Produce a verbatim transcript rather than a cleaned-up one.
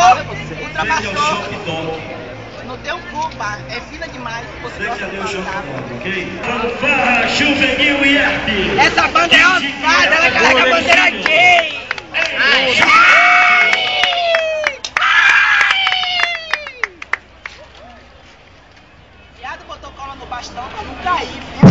passou, ultrapassou. Não deu culpa, é fina demais. Você gosta de cantar. Fanfarra, juvenil e arte. Essa banda é ousada, ela carrega a bandeira gay. Viado botou cola no bastão pra não cair, viu?